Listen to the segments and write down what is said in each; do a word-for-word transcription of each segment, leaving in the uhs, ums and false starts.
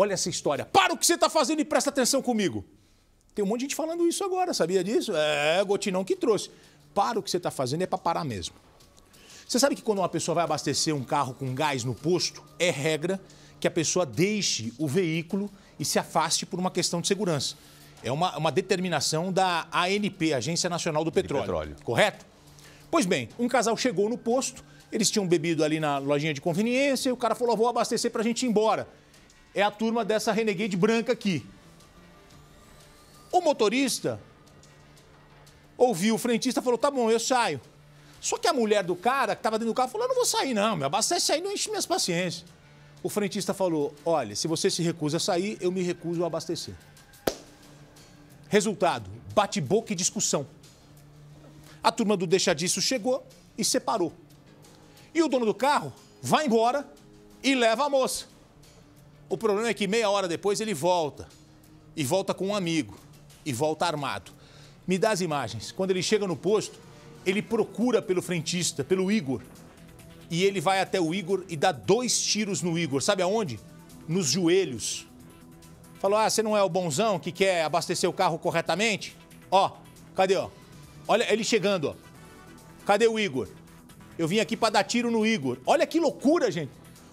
Olha essa história. Para o que você está fazendo e presta atenção comigo. Tem um monte de gente falando isso agora, sabia disso? É, Gotinão que trouxe. Para o que você está fazendo é para parar mesmo. Você sabe que quando uma pessoa vai abastecer um carro com gás no posto, é regra que a pessoa deixe o veículo e se afaste por uma questão de segurança. É uma, uma determinação da A N P, Agência Nacional do Petróleo, Petróleo, correto? Pois bem, um casal chegou no posto, eles tinham bebido ali na lojinha de conveniência e o cara falou, vou abastecer pra gente ir embora. É a turma dessa Renegade branca aqui. O motorista ouviu o frentista e falou, tá bom, eu saio. Só que a mulher do cara que tava dentro do carro falou, eu não vou sair não, me abastece aí, não enche minhas paciências. O frentista falou, olha, se você se recusa a sair, eu me recuso a abastecer. Resultado, bate-boca e discussão. A turma do deixa disso chegou e separou. E o dono do carro vai embora e leva a moça. O problema é que meia hora depois ele volta. E volta com um amigo. E volta armado. Me dá as imagens. Quando ele chega no posto, ele procura pelo frentista, pelo Igor. E ele vai até o Igor e dá dois tiros no Igor. Sabe aonde? Nos joelhos. Falou, ah, você não é o bonzão que quer abastecer o carro corretamente? Ó, cadê, ó? Olha ele chegando, ó. Cadê o Igor? Eu vim aqui pra dar tiro no Igor. Olha que loucura, gente.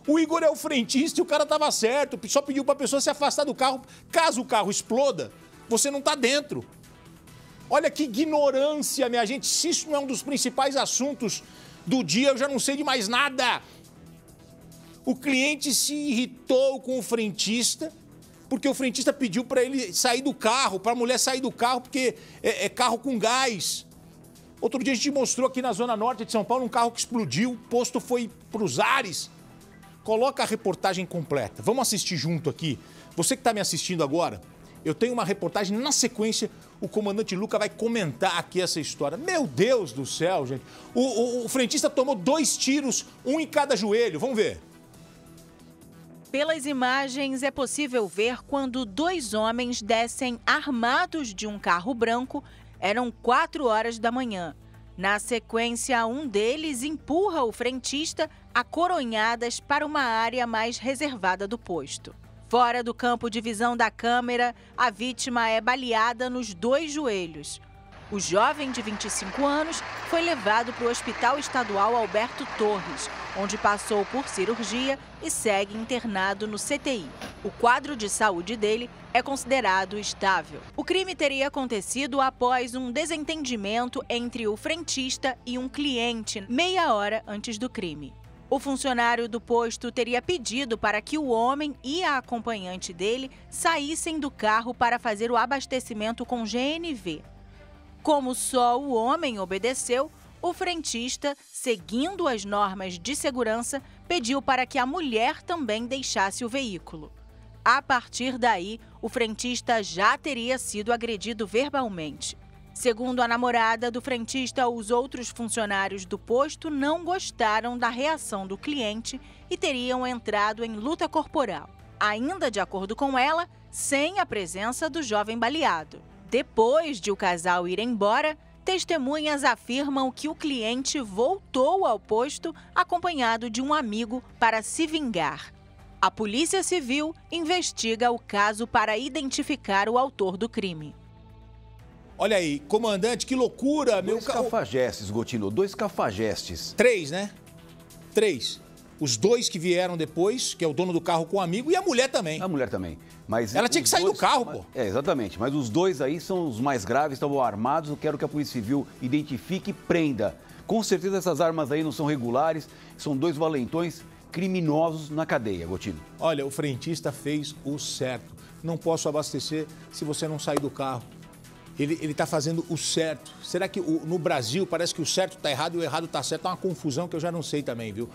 O Igor é o frentista e o cara tava certo. Só pediu pra pessoa se afastar do carro. Caso o carro exploda, você não tá dentro. Olha que ignorância, minha gente. Se isso não é um dos principais assuntos do dia, eu já não sei de mais nada. O cliente se irritou com o frentista... Porque o frentista pediu para ele sair do carro, para a mulher sair do carro, porque é, é carro com gás. Outro dia a gente mostrou aqui na Zona Norte de São Paulo um carro que explodiu, o posto foi para os ares. Coloca a reportagem completa. Vamos assistir junto aqui. Você que está me assistindo agora, eu tenho uma reportagem na sequência, o comandante Luca vai comentar aqui essa história. Meu Deus do céu, gente. O, o, o frentista tomou dois tiros, um em cada joelho. Vamos ver. Pelas imagens, é possível ver quando dois homens descem armados de um carro branco. Eram quatro horas da manhã. Na sequência, um deles empurra o frentista a coronhadas para uma área mais reservada do posto. Fora do campo de visão da câmera, a vítima é baleada nos dois joelhos. O jovem de vinte e cinco anos foi levado para o Hospital Estadual Alberto Torres, onde passou por cirurgia e segue internado no C T I. O quadro de saúde dele é considerado estável. O crime teria acontecido após um desentendimento entre o frentista e um cliente, meia hora antes do crime. O funcionário do posto teria pedido para que o homem e a acompanhante dele saíssem do carro para fazer o abastecimento com G N V. Como só o homem obedeceu, o frentista, seguindo as normas de segurança, pediu para que a mulher também deixasse o veículo. A partir daí, o frentista já teria sido agredido verbalmente. Segundo a namorada do frentista, os outros funcionários do posto não gostaram da reação do cliente e teriam entrado em luta corporal, ainda de acordo com ela, sem a presença do jovem baleado. Depois de o casal ir embora, testemunhas afirmam que o cliente voltou ao posto acompanhado de um amigo para se vingar. A Polícia Civil investiga o caso para identificar o autor do crime. Olha aí, comandante, que loucura! Dois meu ca... cafajestes, Gottino, dois cafajestes. Três, né? Três. Os dois que vieram depois, que é o dono do carro com o amigo, e a mulher também. A mulher também. Mas ela tinha que sair dois, do carro, mas, pô. É, exatamente. Mas os dois aí são os mais graves, estavam armados. Eu quero que a Polícia Civil identifique e prenda. Com certeza essas armas aí não são regulares. São dois valentões criminosos na cadeia, Gottino. Olha, o frentista fez o certo. Não posso abastecer se você não sair do carro. Ele, ele tá fazendo o certo. Será que o, no Brasil parece que o certo tá errado e o errado tá certo? É uma confusão que eu já não sei também, viu?